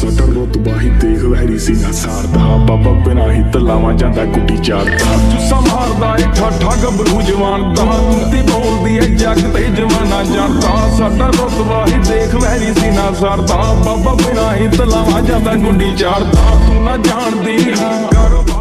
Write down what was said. Shutter रुतबा ही देख लहरी सीना सारदा बाबा बिना ही तलावा जांदा कुटी चारदा जुस्सा मारदा एक ठाठा गबरू जवान दा कुत्ती बोलदी है जग ते जवाना जांदा सटर रुतबा ही देख लहरी सीना सारदा बाबा बिना ही तलावा जांदा कुटी चारदा तू ना जानदी।